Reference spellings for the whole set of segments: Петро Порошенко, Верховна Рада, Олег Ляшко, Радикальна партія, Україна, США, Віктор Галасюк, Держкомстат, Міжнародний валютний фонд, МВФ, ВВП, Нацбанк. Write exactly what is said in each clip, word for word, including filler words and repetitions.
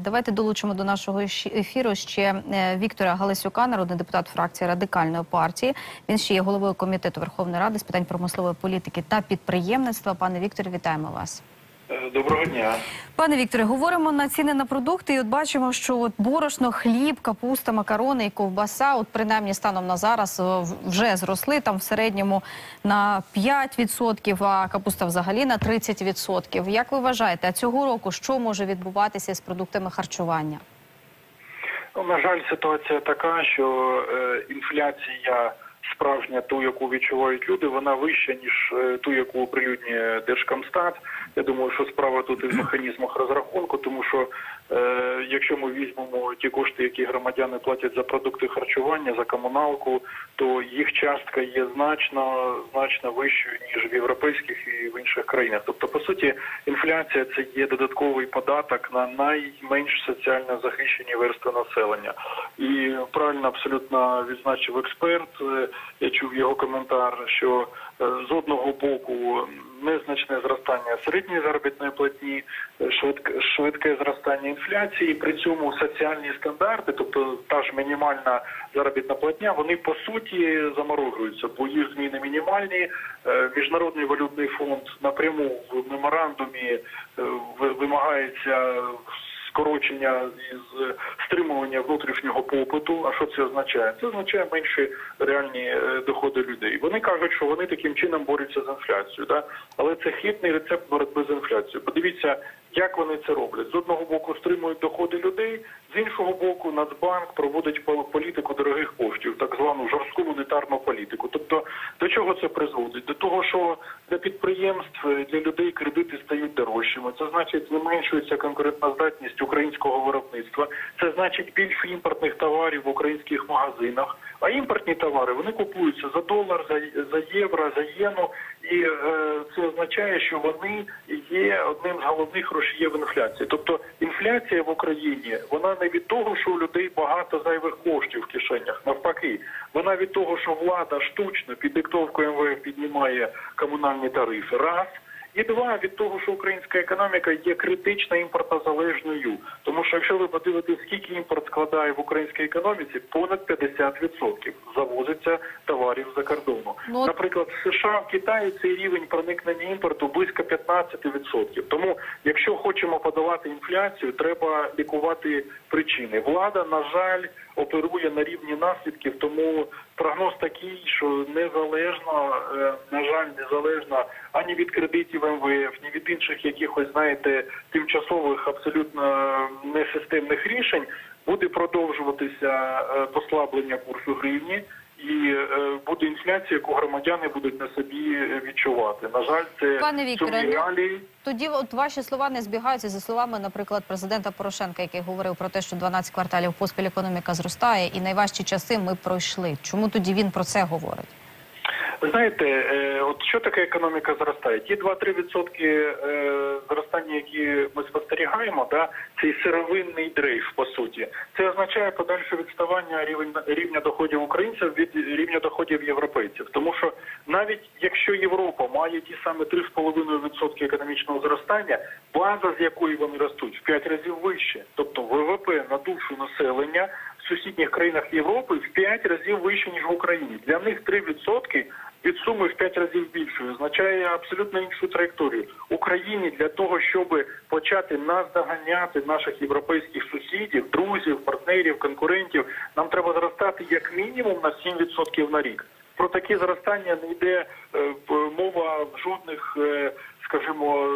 Давайте долучимо до нашого ефіру ще Віктора Галасюка, народний депутат фракції Радикальної партії. Він ще є головою комітету Верховної Ради з питань промислової політики та підприємництва. Пане Вікторе, вітаємо вас. Доброго дня. Пане Вікторе, говоримо на ціни на продукти і от бачимо, що от борошно, хліб, капуста, макарони і ковбаса, от принаймні станом на зараз вже зросли там в середньому на п'ять відсотків, а капуста взагалі на тридцять відсотків. Як ви вважаєте, а цього року що може відбуватися з продуктами харчування? Ну, на жаль, ситуація така, що е, інфляція справжня, ту, яку відчувають люди, вона вища, ніж ту, яку оприлюднює Держкомстат. Я думаю, що справа тут і в механізмах розрахунку, тому що е, якщо ми візьмемо ті кошти, які громадяни платять за продукти харчування, за комуналку, то їх частка є значно, значно вищою, ніж в європейських і в інших країнах. Тобто, по суті, інфляція – це є додатковий податок на найменш соціально захищені верстви населення. І правильно абсолютно відзначив експерт, я чув його коментар, що з одного боку незначне зростання середньої заробітної платні, швидке зростання інфляції, при цьому соціальні стандарти, тобто та ж мінімальна заробітна платня, вони по суті заморожуються, бо їх зміни мінімальні. Міжнародний валютний фонд напряму в меморандумі вимагається скорочення із стримування внутрішнього попиту. А що це означає? Це означає менші реальні доходи людей. Вони кажуть, що вони таким чином борються з інфляцією. Да? Але це хибний рецепт боротьби з інфляцією. Подивіться, як вони це роблять. З одного боку стримують доходи людей, з іншого боку Нацбанк проводить політику дорогих коштів, так звану жорстку монетарну політику. Тобто, до чого це призводить? До того, що для підприємств, для людей кредити стають дорожчими. Це значить, зменшується конкурентоздатність українського виробництва. Це значить, більше імпортних товарів в українських магазинах. А імпортні товари, вони купуються за долар, за, за євро, за єну. І е, це означає, що вони є одним з головних грошієв інфляції. Тобто інфляція в Україні, вона не від того, що у людей багато зайвих коштів в кишенях. Навпаки, вона від того, що влада штучно під диктовку МВФ піднімає комунальні тарифи. Раз. І два, від того, що українська економіка є критично імпортозалежною. Тому що, якщо ви подивитесь, скільки імпорт складає в українській економіці, понад п'ятдесят відсотків завозиться товарів за кордону. Ну, наприклад, в США, в Китаї цей рівень проникнення імпорту близько п'ятнадцять відсотків. Тому, якщо хочемо подолати інфляцію, треба лікувати причини. Влада, на жаль, оперує на рівні наслідків, тому прогноз такий, що незалежно, на жаль, незалежно ані від кредитів МВФ, ні від інших якихось, знаєте, тимчасових, абсолютно несистемних рішень, буде продовжуватися послаблення курсу гривні і буде інфляція, яку громадяни будуть на собі відчувати. На жаль, це... Пане Вікторе, реалії... тоді от ваші слова не збігаються зі словами, наприклад, президента Порошенка, який говорив про те, що дванадцять кварталів поспіль економіка зростає і найважчі часи ми пройшли. Чому тоді він про це говорить? Ви знаєте, от що таке економіка зростає? Ті два-три відсотки зростання, які ми спостерігаємо, да, цей сировинний дрейф, по суті. Це означає подальше відставання рівня доходів українців від рівня доходів європейців. Тому що навіть якщо Європа має ті саме три з половиною відсотки економічного зростання, база, з якої вони ростуть, в п'ять разів вище. Тобто ВВП на душу населення в сусідніх країнах Європи в п'ять разів вище, ніж в Україні. Для них три відсотки від суми в п'ять разів більшою означає абсолютно іншу траєкторію. Україні для того, щоб почати наздоганяти наших європейських сусідів, друзів, партнерів, конкурентів, нам треба зростати як мінімум на сім відсотків на рік. Про такі зростання не йде е, мова в жодних, е, скажімо,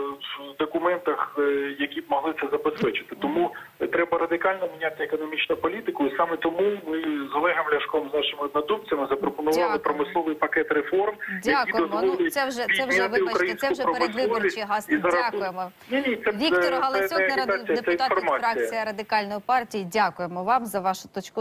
документах, е, які б могли це забезпечити. Тому треба радикально міняти економічну політику. І саме тому ми з Олегом Ляшком, з нашими однодумцями, запропонували промисловий пакет реформ, які дозволять підняти українську промисловість. Дякуємо. Віктор Галасюк, народний депутат від фракції Радикальної партії. Дякуємо вам за вашу точку.